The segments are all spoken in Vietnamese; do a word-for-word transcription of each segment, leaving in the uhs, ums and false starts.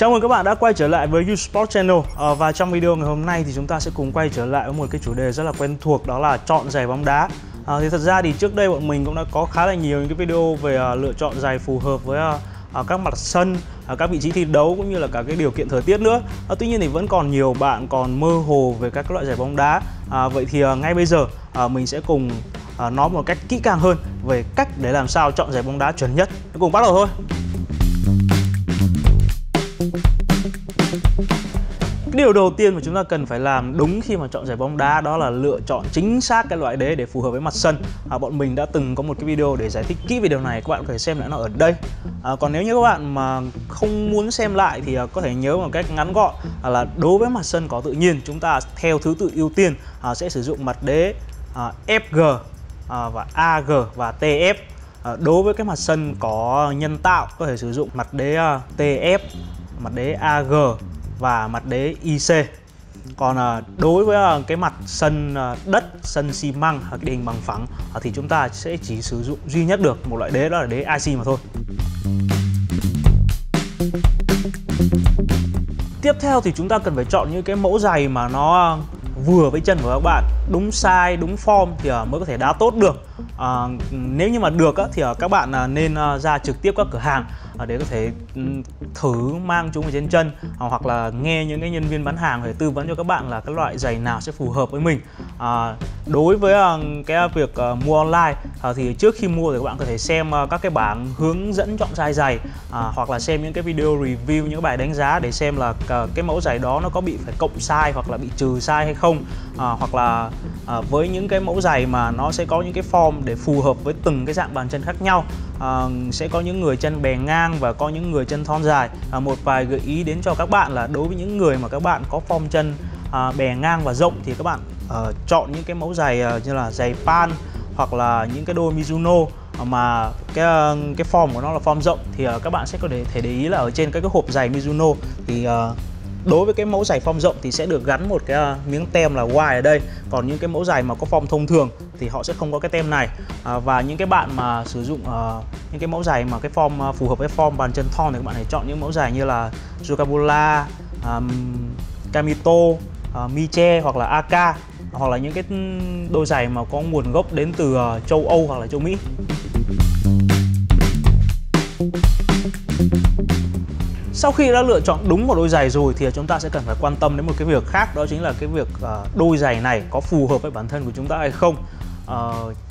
Chào mừng các bạn đã quay trở lại với U Sport Channel. à, Và trong video ngày hôm nay thì chúng ta sẽ cùng quay trở lại với một cái chủ đề rất là quen thuộc, đó là chọn giày bóng đá. à, Thì thật ra thì trước đây bọn mình cũng đã có khá là nhiều những cái video về à, lựa chọn giày phù hợp với à, À, các mặt sân, à, các vị trí thi đấu cũng như là cả cái điều kiện thời tiết nữa. à, Tuy nhiên thì vẫn còn nhiều bạn còn mơ hồ về các loại giày bóng đá. à, Vậy thì à, ngay bây giờ à, mình sẽ cùng à, nói một cách kỹ càng hơn về cách để làm sao chọn giày bóng đá chuẩn nhất. Cùng bắt đầu thôi. Điều đầu tiên mà chúng ta cần phải làm đúng khi mà chọn giày bóng đá đó là lựa chọn chính xác cái loại đế để phù hợp với mặt sân. à, Bọn mình đã từng có một cái video để giải thích kỹ về điều này, các bạn có thể xem lại nó ở đây. à, Còn nếu như các bạn mà không muốn xem lại thì có thể nhớ một cách ngắn gọn là đối với mặt sân có tự nhiên, chúng ta theo thứ tự ưu tiên à, sẽ sử dụng mặt đế à, ép giê à, và a giê và tê ép. à, Đối với cái mặt sân có nhân tạo có thể sử dụng mặt đế à, tê ép, mặt đế a giê và mặt đế i xê. Còn đối với cái mặt sân đất, sân xi măng, địa hình bằng phẳng thì chúng ta sẽ chỉ sử dụng duy nhất được một loại đế, đó là đế i xê mà thôi. Tiếp theo thì chúng ta cần phải chọn những cái mẫu giày mà nó vừa với chân của các bạn, đúng size, đúng form thì mới có thể đá tốt được. à, Nếu như mà được thì các bạn nên ra trực tiếp các cửa hàng để có thể thử mang chúng ở trên chân, hoặc là nghe những cái nhân viên bán hàng để tư vấn cho các bạn là các loại giày nào sẽ phù hợp với mình. à, Đối với cái việc mua online thì trước khi mua thì các bạn có thể xem các cái bảng hướng dẫn chọn size giày, à, hoặc là xem những cái video review, những bài đánh giá để xem là cái mẫu giày đó nó có bị phải cộng size hoặc là bị trừ size hay không. à, Hoặc là à, với những cái mẫu giày mà nó sẽ có những cái form để phù hợp với từng cái dạng bàn chân khác nhau. À, sẽ có những người chân bè ngang và có những người chân thon dài. à, Một vài gợi ý đến cho các bạn là đối với những người mà các bạn có form chân à, bè ngang và rộng thì các bạn à, chọn những cái mẫu giày à, như là giày Pan hoặc là những cái đôi Mizuno mà cái cái form của nó là form rộng, thì à, các bạn sẽ có thể để ý là ở trên các cái hộp giày Mizuno thì à, đối với cái mẫu giày form rộng thì sẽ được gắn một cái uh, miếng tem là wide ở đây. Còn những cái mẫu giày mà có form thông thường thì họ sẽ không có cái tem này. à, Và những cái bạn mà sử dụng uh, những cái mẫu giày mà cái form uh, phù hợp với form bàn chân thon thì các bạn hãy chọn những mẫu giày như là Jogarbola, um, Kamito, uh, Miche hoặc là Akka, hoặc là những cái đôi giày mà có nguồn gốc đến từ uh, châu Âu hoặc là châu Mỹ. Sau khi đã lựa chọn đúng một đôi giày rồi thì chúng ta sẽ cần phải quan tâm đến một cái việc khác, đó chính là cái việc đôi giày này có phù hợp với bản thân của chúng ta hay không. À,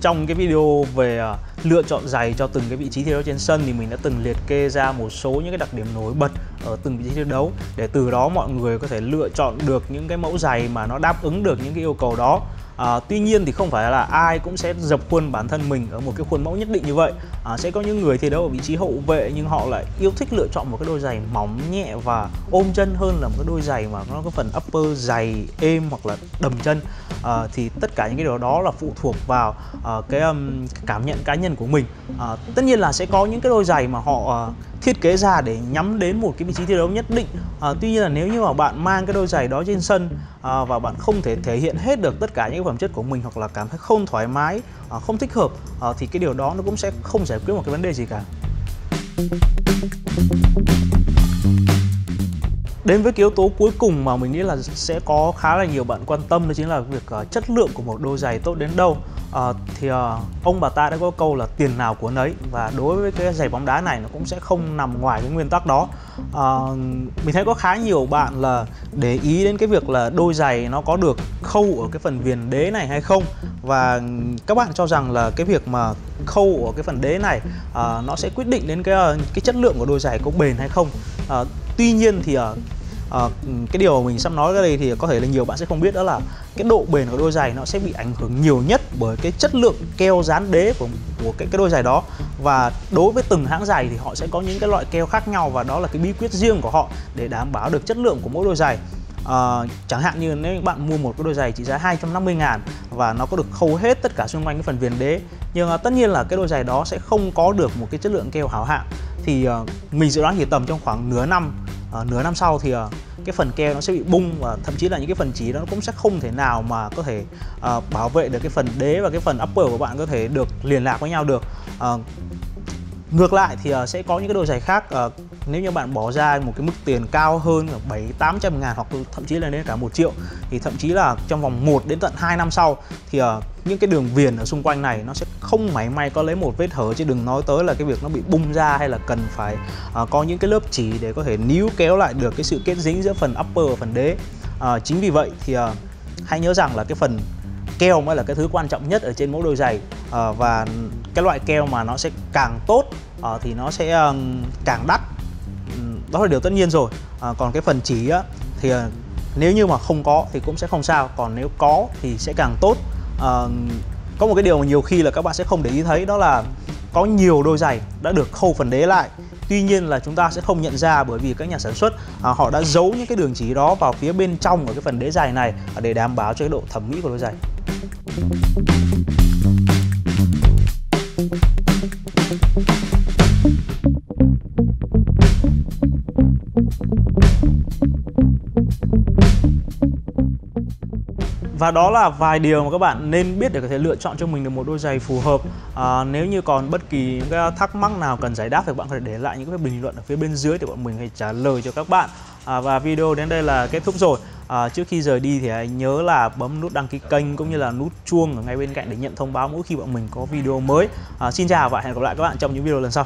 trong cái video về lựa chọn giày cho từng cái vị trí thi đấu trên sân thì mình đã từng liệt kê ra một số những cái đặc điểm nổi bật ở từng vị trí thi đấu, để từ đó mọi người có thể lựa chọn được những cái mẫu giày mà nó đáp ứng được những cái yêu cầu đó. À, tuy nhiên thì không phải là ai cũng sẽ dập khuôn bản thân mình ở một cái khuôn mẫu nhất định như vậy. à, Sẽ có những người thi đấu ở vị trí hậu vệ nhưng họ lại yêu thích lựa chọn một cái đôi giày mỏng nhẹ và ôm chân hơn là một cái đôi giày mà nó có phần upper dày êm hoặc là đầm chân. à, Thì tất cả những cái điều đó là phụ thuộc vào à, cái um, cảm nhận cá nhân của mình. à, Tất nhiên là sẽ có những cái đôi giày mà họ uh, thiết kế ra để nhắm đến một cái vị trí thi đấu nhất định. à, Tuy nhiên là nếu như mà bạn mang cái đôi giày đó trên sân à, và bạn không thể thể hiện hết được tất cả những phẩm chất của mình, hoặc là cảm thấy không thoải mái, à, không thích hợp, à, thì cái điều đó nó cũng sẽ không giải quyết một cái vấn đề gì cả. Đến với cái yếu tố cuối cùng mà mình nghĩ là sẽ có khá là nhiều bạn quan tâm, đó chính là việc uh, chất lượng của một đôi giày tốt đến đâu. uh, Thì uh, ông bà ta đã có câu là tiền nào của nấy, và đối với cái giày bóng đá này nó cũng sẽ không nằm ngoài cái nguyên tắc đó. uh, Mình thấy có khá nhiều bạn là để ý đến cái việc là đôi giày nó có được khâu ở cái phần viền đế này hay không. Và các bạn cho rằng là cái việc mà khâu ở cái phần đế này uh, nó sẽ quyết định đến cái, cái chất lượng của đôi giày có bền hay không. uh, Tuy nhiên thì uh, À, cái điều mình sắp nói ra đây thì có thể là nhiều bạn sẽ không biết, đó là cái độ bền của đôi giày nó sẽ bị ảnh hưởng nhiều nhất bởi cái chất lượng keo dán đế của, của cái, cái đôi giày đó. Và đối với từng hãng giày thì họ sẽ có những cái loại keo khác nhau, và đó là cái bí quyết riêng của họ để đảm bảo được chất lượng của mỗi đôi giày. à, Chẳng hạn như nếu bạn mua một cái đôi giày trị giá hai trăm năm mươi ngàn và nó có được khâu hết tất cả xung quanh cái phần viền đế, nhưng à, tất nhiên là cái đôi giày đó sẽ không có được một cái chất lượng keo hảo hạng. Thì à, mình dự đoán thì tầm trong khoảng nửa năm À, nửa năm sau thì uh, cái phần keo nó sẽ bị bung, và thậm chí là những cái phần chỉ đó nó cũng sẽ không thể nào mà có thể uh, bảo vệ được cái phần đế và cái phần upper của bạn có thể được liên lạc với nhau được. uh, Ngược lại thì uh, sẽ có những cái đôi giày khác uh, Nếu như bạn bỏ ra một cái mức tiền cao hơn bảy tám trăm ngàn hoặc thậm chí là đến cả một triệu, thì thậm chí là trong vòng một đến tận hai năm sau thì uh, những cái đường viền ở xung quanh này nó sẽ không mảy may có lấy một vết hở, chứ đừng nói tới là cái việc nó bị bung ra hay là cần phải uh, có những cái lớp chỉ để có thể níu kéo lại được cái sự kết dính giữa phần upper và phần đế. Uh, chính vì vậy thì uh, hãy nhớ rằng là cái phần keo mới là cái thứ quan trọng nhất ở trên mẫu đôi giày, uh, và cái loại keo mà nó sẽ càng tốt uh, thì nó sẽ uh, càng đắt, đó là điều tất nhiên rồi. À, còn cái phần chỉ á, thì à, nếu như mà không có thì cũng sẽ không sao, còn nếu có thì sẽ càng tốt. À, có một cái điều mà nhiều khi là các bạn sẽ không để ý thấy, đó là có nhiều đôi giày đã được khâu phần đế lại, tuy nhiên là chúng ta sẽ không nhận ra bởi vì các nhà sản xuất à, họ đã giấu những cái đường chỉ đó vào phía bên trong của cái phần đế giày này để đảm bảo cho cái độ thẩm mỹ của đôi giày. Và đó là vài điều mà các bạn nên biết để có thể lựa chọn cho mình được một đôi giày phù hợp. À, nếu như còn bất kỳ những cái thắc mắc nào cần giải đáp thì các bạn có thể để lại những cái bình luận ở phía bên dưới để bọn mình hãy trả lời cho các bạn. À, và video đến đây là kết thúc rồi. À, trước khi rời đi thì hãy nhớ là bấm nút đăng ký kênh cũng như là nút chuông ở ngay bên cạnh để nhận thông báo mỗi khi bọn mình có video mới. À, xin chào và hẹn gặp lại các bạn trong những video lần sau.